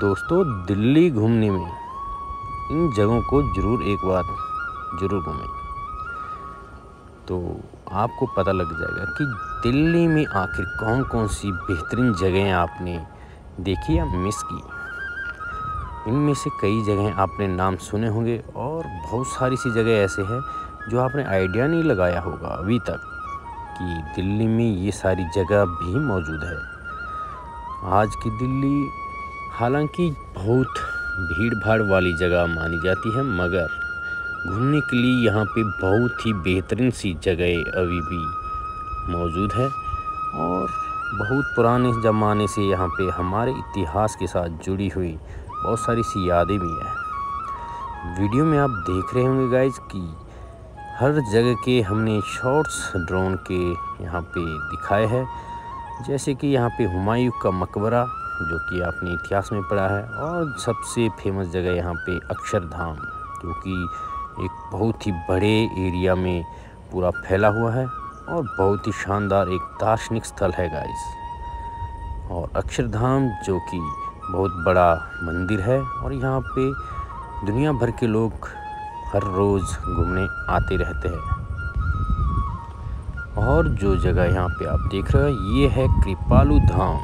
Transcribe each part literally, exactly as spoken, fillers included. दोस्तों दिल्ली घूमने में इन जगहों को ज़रूर एक बार ज़रूर घूमें, तो आपको पता लग जाएगा कि दिल्ली में आखिर कौन कौन सी बेहतरीन जगहें आपने देखी या मिस की। इनमें से कई जगह आपने नाम सुने होंगे और बहुत सारी सी जगह ऐसे हैं जो आपने आइडिया नहीं लगाया होगा अभी तक कि दिल्ली में ये सारी जगह भी मौजूद है। आज की दिल्ली हालांकि बहुत भीड़ भाड़ वाली जगह मानी जाती है, मगर घूमने के लिए यहाँ पे बहुत ही बेहतरीन सी जगह अभी भी मौजूद है और बहुत पुराने ज़माने से यहाँ पे हमारे इतिहास के साथ जुड़ी हुई बहुत सारी सी यादें भी हैं। वीडियो में आप देख रहे होंगे गाइज कि हर जगह के हमने शॉर्ट्स ड्रोन के यहाँ पे दिखाए हैं, जैसे कि यहाँ पे हुमायूं का मकबरा जो कि आपने इतिहास में पढ़ा है, और सबसे फेमस जगह यहाँ पे अक्षरधाम जो कि एक बहुत ही बड़े एरिया में पूरा फैला हुआ है और बहुत ही शानदार एक दार्शनिक स्थल है गाइज। और अक्षरधाम जो कि बहुत बड़ा मंदिर है और यहाँ पे दुनिया भर के लोग हर रोज़ घूमने आते रहते हैं। और जो जगह यहाँ पे आप देख रहे हो ये है कृपालु धाम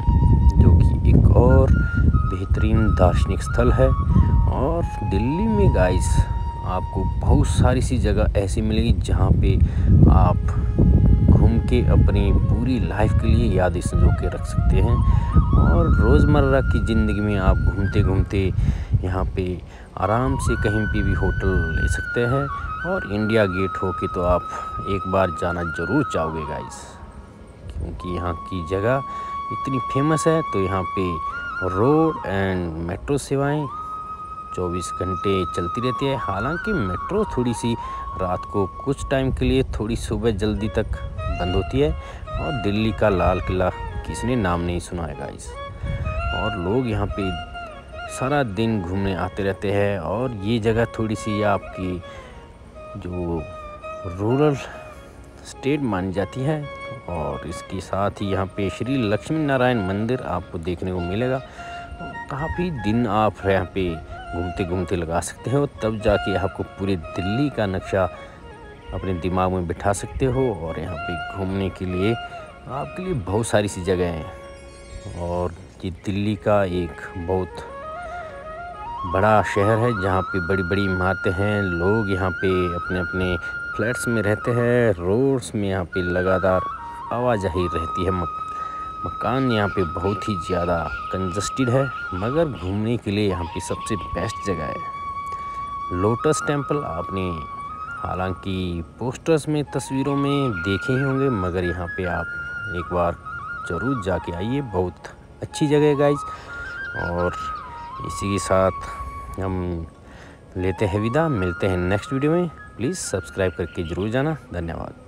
जो कि एक और बेहतरीन दार्शनिक स्थल है। और दिल्ली में गाइस आपको बहुत सारी सी जगह ऐसी मिलेगी जहाँ पे आप घूम के अपनी पूरी लाइफ के लिए यादें संजो के रख सकते हैं। और रोज़मर्रा की ज़िंदगी में आप घूमते घूमते यहाँ पे आराम से कहीं पे भी होटल ले सकते हैं और इंडिया गेट होके तो आप एक बार जाना ज़रूर चाहोगे गाइस, क्योंकि यहाँ की जगह इतनी फेमस है। तो यहाँ पे रोड एंड मेट्रो सेवाएं चौबीस घंटे चलती रहती है, हालांकि मेट्रो थोड़ी सी रात को कुछ टाइम के लिए थोड़ी सुबह जल्दी तक बंद होती है। और दिल्ली का लाल किला किसने नाम नहीं सुना है गाइस, और लोग यहाँ पे सारा दिन घूमने आते रहते हैं। और ये जगह थोड़ी सी आपकी जो रूरल स्टेट मानी जाती है, और इसके साथ ही यहाँ पे श्री लक्ष्मी नारायण मंदिर आपको देखने को मिलेगा। काफ़ी दिन आप यहाँ पे घूमते घूमते लगा सकते हो, तब जाके आपको पूरे दिल्ली का नक्शा अपने दिमाग में बिठा सकते हो। और यहाँ पे घूमने के लिए आपके लिए बहुत सारी सी जगह हैं, और ये दिल्ली का एक बहुत बड़ा शहर है जहाँ पे बड़ी बड़ी इमारतें हैं, लोग यहाँ पे अपने अपने फ्लैट्स में रहते हैं, रोड्स में यहाँ पे लगातार आवाजाही रहती है, मकान यहाँ पे बहुत ही ज़्यादा कंजस्टेड है, मगर घूमने के लिए यहाँ पे सबसे बेस्ट जगह है लोटस टेम्पल। आपने हालांकि पोस्टर्स में तस्वीरों में देखे ही होंगे, मगर यहाँ पे आप एक बार ज़रूर जाके आइए, बहुत अच्छी जगह है गाइज। और इसी के साथ हम लेते हैं विदा, मिलते हैं नेक्स्ट वीडियो में। प्लीज़ सब्सक्राइब करके ज़रूर जाना। धन्यवाद।